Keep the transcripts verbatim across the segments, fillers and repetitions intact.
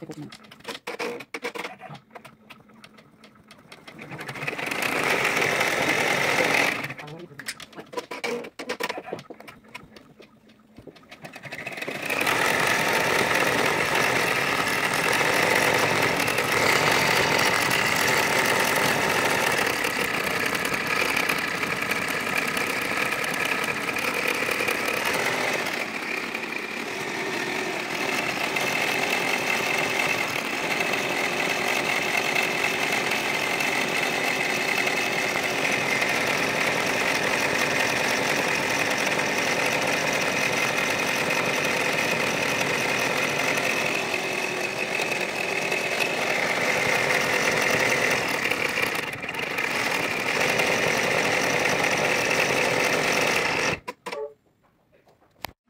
되거든요.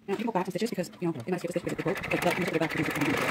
Now, people laugh at stitches because, you know, they might skip a stitch because it's broke, but that comes up with a backing stitch.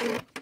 Thank you.